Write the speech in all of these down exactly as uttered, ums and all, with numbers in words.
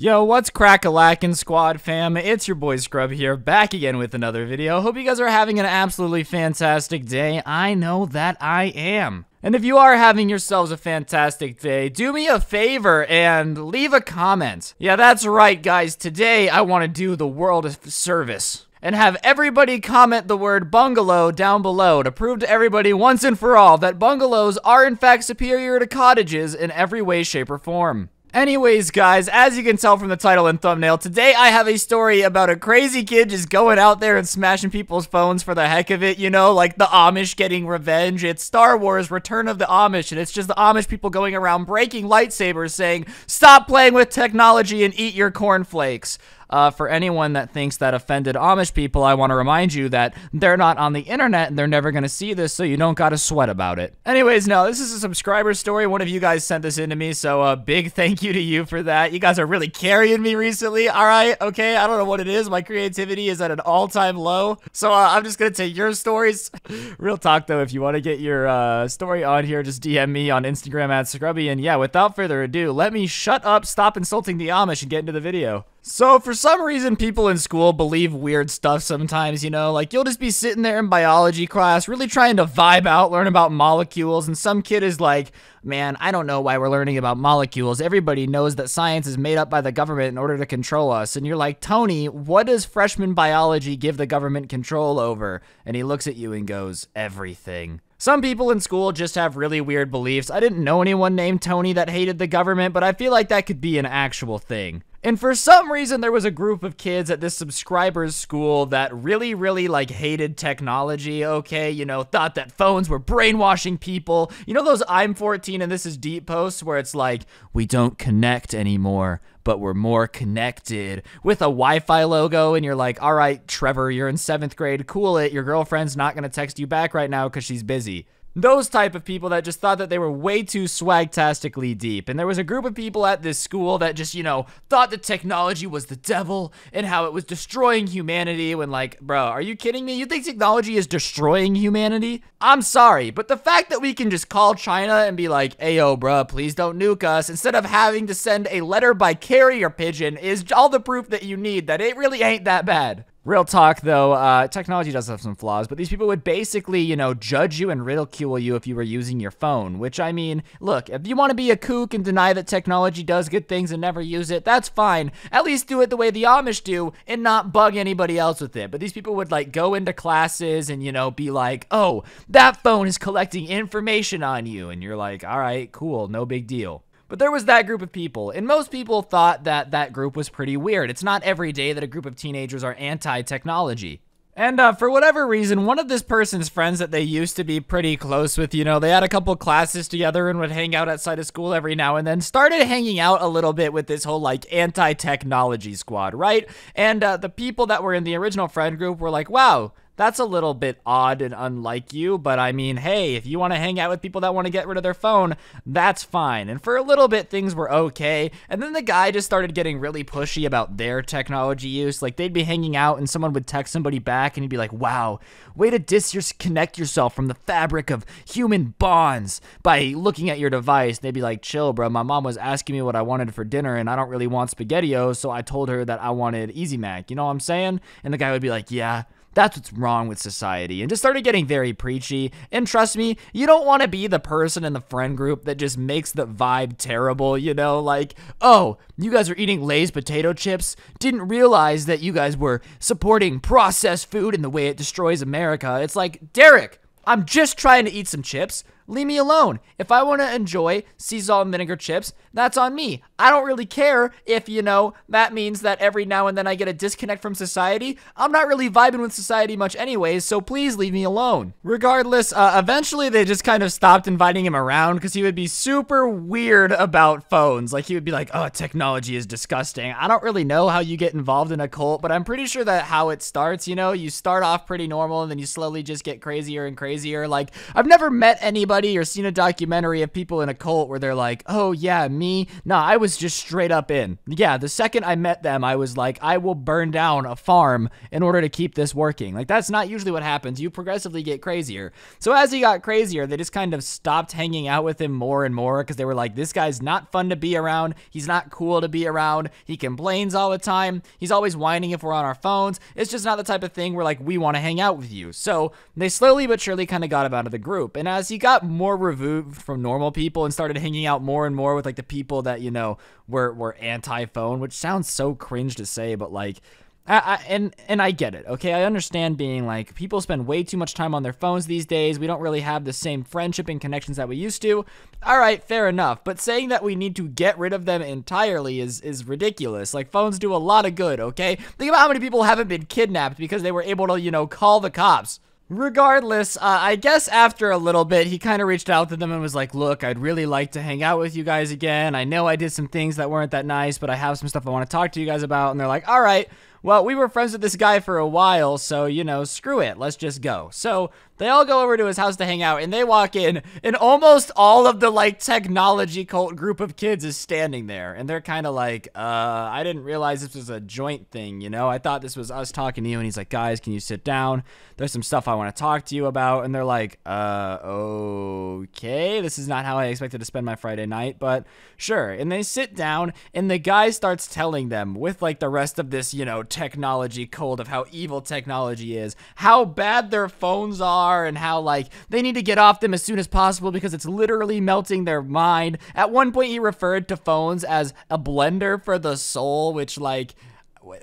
Yo, what's crack-a-lackin' squad fam? It's your boy Scrub here, back again with another video. Hope you guys are having an absolutely fantastic day. I know that I am. And if you are having yourselves a fantastic day, do me a favor and leave a comment. Yeah, that's right, guys. Today, I want to do the world a service and have everybody comment the word bungalow down below to prove to everybody once and for all that bungalows are in fact superior to cottages in every way, shape, or form. Anyways, guys, as you can tell from the title and thumbnail, today I have a story about a crazy kid just going out there and smashing people's phones for the heck of it, you know, like the Amish getting revenge. It's Star Wars Return of the Amish, and it's just the Amish people going around breaking lightsabers saying, "Stop playing with technology and eat your cornflakes." Uh, for anyone that thinks that offended Amish people, I want to remind you that they're not on the internet and they're never going to see this, so you don't got to sweat about it. Anyways, no, this is a subscriber story. One of you guys sent this in to me, so a big thank you to you for that. You guys are really carrying me recently, alright? Okay, I don't know what it is. My creativity is at an all-time low, so uh, I'm just going to take your stories. Real talk, though, if you want to get your uh, story on here, just D M me on Instagram at Scrubby, and yeah, without further ado, let me shut up, stop insulting the Amish, and get into the video. So, for some reason, people in school believe weird stuff sometimes, you know? Like, you'll just be sitting there in biology class, really trying to vibe out, learn about molecules, and some kid is like, "Man, I don't know why we're learning about molecules. Everybody knows that science is made up by the government in order to control us." And you're like, "Tony, what does freshman biology give the government control over?" And he looks at you and goes, "Everything." Some people in school just have really weird beliefs. I didn't know anyone named Tony that hated the government, but I feel like that could be an actual thing. And for some reason, there was a group of kids at this subscriber's school that really, really, like, hated technology, okay? You know, thought that phones were brainwashing people. You know those "I'm fourteen and this is deep" posts where it's like, "We don't connect anymore, but we're more connected," with a Wi-Fi logo, and you're like, "All right, Trevor, you're in seventh grade, cool it. Your girlfriend's not gonna text you back right now because she's busy." Those type of people that just thought that they were way too swagtastically deep. And there was a group of people at this school that just, you know, thought that technology was the devil and how it was destroying humanity, when, like, bro, are you kidding me? You think technology is destroying humanity? I'm sorry, but the fact that we can just call China and be like, "Ayo, bro, please don't nuke us," instead of having to send a letter by carrier pigeon, is all the proof that you need that it really ain't that bad. Real talk, though, uh, technology does have some flaws, but these people would basically, you know, judge you and ridicule you if you were using your phone, which, I mean, look, if you want to be a kook and deny that technology does good things and never use it, that's fine. At least do it the way the Amish do and not bug anybody else with it. But these people would, like, go into classes and, you know, be like, "Oh, that phone is collecting information on you," and you're like, "All right, cool, no big deal." But there was that group of people, and most people thought that that group was pretty weird. It's not every day that a group of teenagers are anti-technology. And uh, for whatever reason, one of this person's friends that they used to be pretty close with, you know, they had a couple classes together and would hang out outside of school every now and then, started hanging out a little bit with this whole, like, anti-technology squad, right? And uh, the people that were in the original friend group were like, "Wow, that's a little bit odd and unlike you, but I mean, hey, if you want to hang out with people that want to get rid of their phone, that's fine." And for a little bit, things were okay. And then the guy just started getting really pushy about their technology use. Like, they'd be hanging out and someone would text somebody back and he'd be like, "Wow, way to disconnect yourself from the fabric of human bonds by looking at your device." And they'd be like, "Chill, bro. My mom was asking me what I wanted for dinner and I don't really want SpaghettiOs, so I told her that I wanted Easy Mac." You know what I'm saying? And the guy would be like, "Yeah, that's what's wrong with society," and just started getting very preachy. And trust me, you don't want to be the person in the friend group that just makes the vibe terrible, you know? Like, "Oh, you guys are eating Lay's potato chips? Didn't realize that you guys were supporting processed food and the way it destroys America." It's like, "Derek, I'm just trying to eat some chips. Leave me alone. If I want to enjoy sea salt and vinegar chips, that's on me. I don't really care if, you know, that means that every now and then I get a disconnect from society. I'm not really vibing with society much anyways, so please leave me alone." Regardless, uh, eventually they just kind of stopped inviting him around because he would be super weird about phones. Like, he would be like, "Oh, technology is disgusting. I don't really know how you get involved in a cult, but I'm pretty sure that how it starts, you know, you start off pretty normal and then you slowly just get crazier and crazier." Like, I've never met anybody anybody or seen a documentary of people in a cult where they're like, oh yeah, me? Nah, I was just straight up in. Yeah, the second I met them, I was like, I will burn down a farm in order to keep this working. Like, that's not usually what happens. You progressively get crazier. So as he got crazier, they just kind of stopped hanging out with him more and more because they were like, this guy's not fun to be around. He's not cool to be around. He complains all the time. He's always whining if we're on our phones. It's just not the type of thing where like, we want to hang out with you. So they slowly but surely kind of got him out of the group. And as he got more removed from normal people and started hanging out more and more with like the people that, you know, were, were anti-phone, which sounds so cringe to say, but like, I, I, and and I get it, okay? I understand being like, people spend way too much time on their phones these days. We don't really have the same friendship and connections that we used to. All right, fair enough. But saying that we need to get rid of them entirely is, is ridiculous. Like, phones do a lot of good, okay? Think about how many people haven't been kidnapped because they were able to, you know, call the cops. Regardless, uh, I guess after a little bit, he kind of reached out to them and was like, look, I'd really like to hang out with you guys again. I know I did some things that weren't that nice, but I have some stuff I want to talk to you guys about. And they're like, all right. Well, we were friends with this guy for a while, so, you know, screw it. Let's just go. So they all go over to his house to hang out, and they walk in, and almost all of the, like, technology cult group of kids is standing there. And they're kind of like, uh, I didn't realize this was a joint thing, you know? I thought this was us talking to you. And he's like, guys, can you sit down? There's some stuff I want to talk to you about. And they're like, uh, okay. This is not how I expected to spend my Friday night, but sure. And they sit down, and the guy starts telling them with, like, the rest of this, you know, technology cult of how evil technology is, how bad their phones are, and how like they need to get off them as soon as possible because it's literally melting their mind. At one point he referred to phones as a blender for the soul, which like,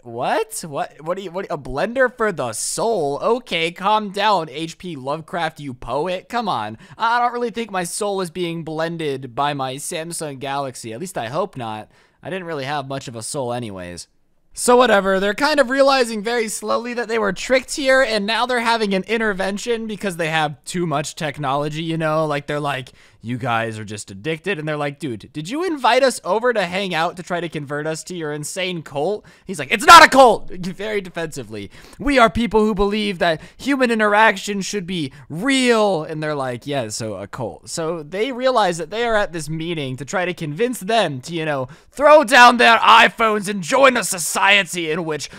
what? What? What do you, what, a blender for the soul? Okay, calm down, H P Lovecraft, you poet. Come on. I don't really think my soul is being blended by my Samsung Galaxy. At least I hope not. I didn't really have much of a soul anyways. So whatever, they're kind of realizing very slowly that they were tricked here, and now they're having an intervention because they have too much technology, you know? Like, they're like, you guys are just addicted. And they're like, dude, did you invite us over to hang out to try to convert us to your insane cult? He's like, it's not a cult! Very defensively. We are people who believe that human interaction should be real. And they're like, yeah, so a cult. So they realize that they are at this meeting to try to convince them to, you know, throw down their iPhones and join a society in which,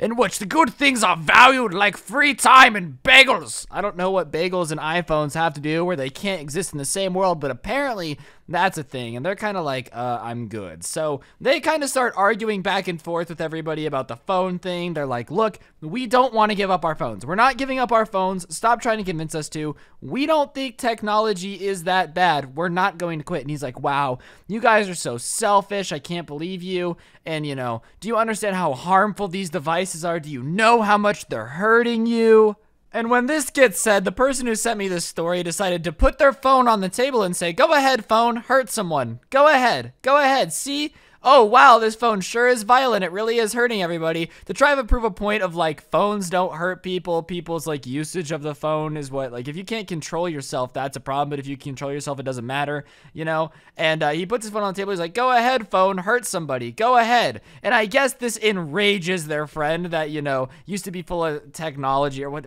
in which the good things are valued like free time and bagels. I don't know what bagels and iPhones have to do where they can't exist in the same world, but apparently that's a thing, and they're kind of like, uh, I'm good. So they kind of start arguing back and forth with everybody about the phone thing. They're like, look, we don't want to give up our phones. We're not giving up our phones. Stop trying to convince us to. We don't think technology is that bad. We're not going to quit. And he's like, wow, you guys are so selfish. I can't believe you. And, you know, do you understand how harmful these devices are? Do you know how much they're hurting you? And when this gets said, the person who sent me this story decided to put their phone on the table and say, go ahead, phone, hurt someone. Go ahead. Go ahead. See? Oh, wow, this phone sure is violent. It really is hurting everybody. To try to prove a point of, like, phones don't hurt people. People's, like, usage of the phone is what, like, if you can't control yourself, that's a problem. But if you control yourself, it doesn't matter, you know? And uh, he puts his phone on the table. He's like, go ahead, phone, hurt somebody. Go ahead. And I guess this enrages their friend that, you know, used to be full of technology or what.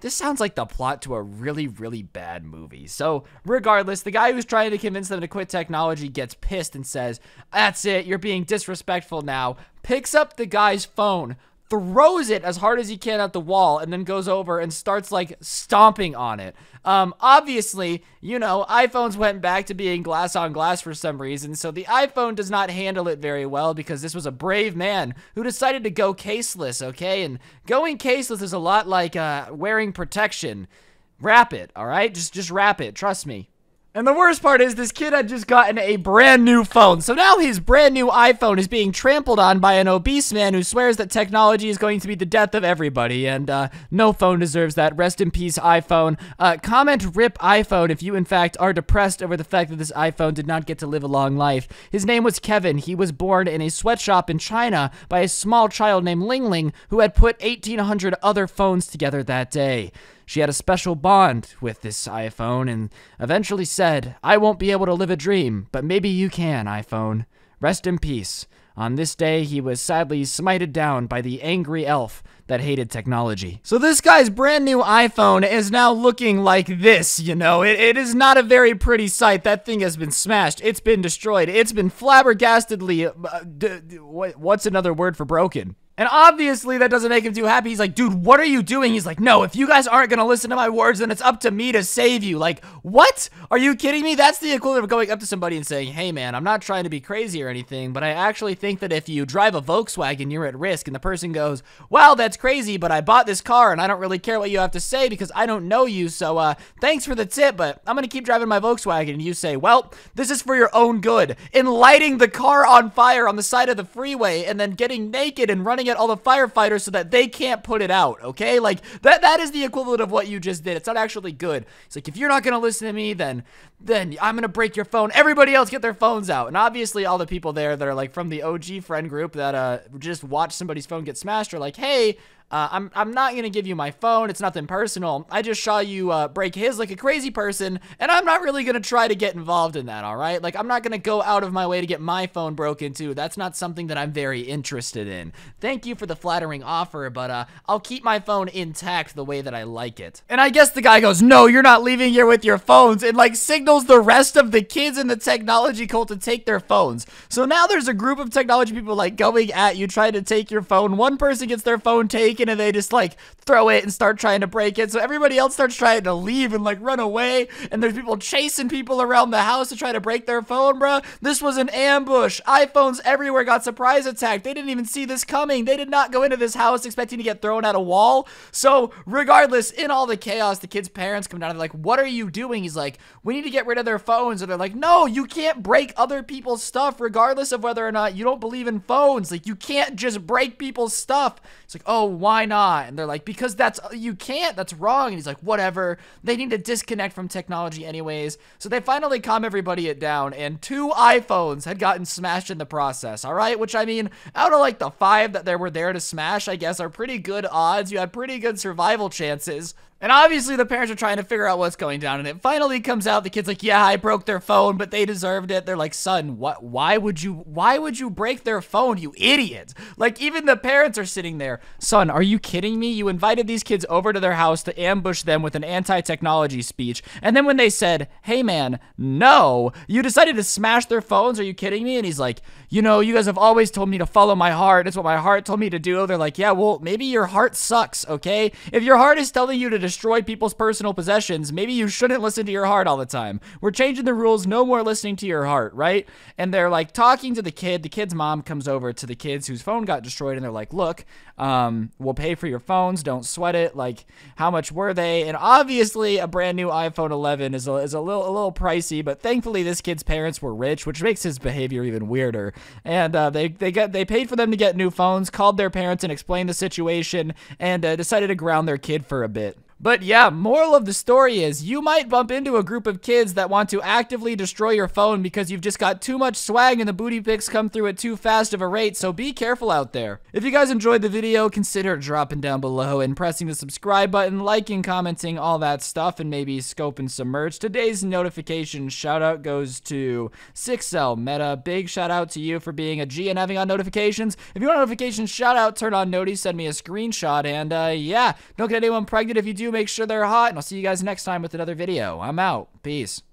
This sounds like the plot to a really, really bad movie. So, regardless, the guy who's trying to convince them to quit technology gets pissed and says, that's it. You're being disrespectful now. Picks up the guy's phone, throws it as hard as he can at the wall, and then goes over and starts, like, stomping on it. Um, obviously, you know, iPhones went back to being glass on glass for some reason, so the iPhone does not handle it very well because this was a brave man who decided to go caseless, okay? And going caseless is a lot like uh, wearing protection. Wrap it, all right? Just, just wrap it. Trust me. And the worst part is this kid had just gotten a brand new phone. So now his brand new iPhone is being trampled on by an obese man who swears that technology is going to be the death of everybody. And uh, no phone deserves that. Rest in peace, iPhone. Uh, comment RIP iPhone if you, in fact, are depressed over the fact that this iPhone did not get to live a long life. His name was Kevin. He was born in a sweatshop in China by a small child named Ling Ling who had put eighteen hundred other phones together that day. She had a special bond with this iPhone and eventually said, I won't be able to live a dream, but maybe you can, iPhone. Rest in peace. On this day, he was sadly smited down by the angry elf that hated technology. So this guy's brand new iPhone is now looking like this, you know. It, it is not a very pretty sight. That thing has been smashed. It's been destroyed. It's been flabbergastedly... Uh, d d what's another word for broken? And obviously that doesn't make him too happy. He's like, dude, what are you doing? He's like, no, if you guys aren't gonna listen to my words, then it's up to me to save you. Like, what? Are you kidding me? That's the equivalent of going up to somebody and saying, hey man, I'm not trying to be crazy or anything, but I actually think that if you drive a Volkswagen, you're at risk. And the person goes, wow, that's crazy, but I bought this car and I don't really care what you have to say because I don't know you, so uh, thanks for the tip, but I'm gonna keep driving my Volkswagen. And you say, well, this is for your own good. In lighting the car on fire on the side of the freeway and then getting naked and running at all the firefighters so that they can't put it out, okay? Like, that that is the equivalent of what you just did. It's not actually good. It's like, if you're not gonna listen to me, then then I'm gonna break your phone. Everybody else get their phones out. And obviously all the people there that are like from the O G friend group that uh just watch somebody's phone get smashed are like, hey, Uh, I'm, I'm not gonna give you my phone, it's nothing personal, I just saw you uh, break his like a crazy person, and I'm not really gonna try to get involved in that, alright? Like, I'm not gonna go out of my way to get my phone broken too. That's not something that I'm very interested in. Thank you for the flattering offer, but uh, I'll keep my phone intact the way that I like it. And I guess the guy goes, no, you're not leaving here with your phones, and like signals the rest of the kids in the technology cult to take their phones. So now there's a group of technology people like going at you, trying to take your phone. One person gets their phone taken, and they just like throw it and start trying to break it, so everybody else starts trying to leave and like run away, and there's people chasing people around the house to try to break their phone. Bruh, this was an ambush. iPhones everywhere got surprise attacked. They didn't even see this coming. They did not go into this house expecting to get thrown at a wall. So regardless, in all the chaos, the kid's parents come down and they're like, what are you doing? He's like, we need to get rid of their phones. And they're like, no, you can't break other people's stuff regardless of whether or not you don't believe in phones. Like, you can't just break people's stuff. It's like, oh, why not? And they're like, because that's, you can't, that's wrong. And he's like, whatever, they need to disconnect from technology anyways. So they finally calm everybody down, and two iPhones had gotten smashed in the process, all right? Which, I mean, out of like the five that there were there to smash, I guess are pretty good odds. You had pretty good survival chances. And obviously the parents are trying to figure out what's going down, and it finally comes out, the kid's like, yeah, I broke their phone, but they deserved it. They're like, son, what, why would you, why would you break their phone, you idiot? Like, even the parents are sitting there, son, are you kidding me? You invited these kids over to their house to ambush them with an anti-technology speech, and then when they said, hey man, no, you decided to smash their phones, are you kidding me? And he's like, you know, you guys have always told me to follow my heart, it's what my heart told me to do. They're like, yeah, well, maybe your heart sucks, okay? If your heart is telling you to destroy people's personal possessions, maybe you shouldn't listen to your heart all the time. We're changing the rules, no more listening to your heart, right? And they're like talking to the kid. The kid's mom comes over to the kids whose phone got destroyed, and they're like, look, um, we'll pay for your phones, don't sweat it. Like, how much were they? And obviously a brand new iPhone eleven is a, is a little a little pricey, but thankfully this kid's parents were rich, which makes his behavior even weirder. And uh, they, they, got, they paid for them to get new phones, called their parents and explained the situation, and uh, decided to ground their kid for a bit. But yeah, moral of the story is, you might bump into a group of kids that want to actively destroy your phone because you've just got too much swag and the booty pics come through at too fast of a rate, so be careful out there. If you guys enjoyed the video, consider dropping down below and pressing the subscribe button, liking, commenting, all that stuff, and maybe scoping some merch. Today's notification shoutout goes to six L Meta. Big shout out to you for being a G and having on notifications. If you want a notification shoutout, turn on Noti, send me a screenshot, and uh, yeah, don't get anyone pregnant if you do. Make sure they're hot, and I'll see you guys next time with another video. I'm out. Peace.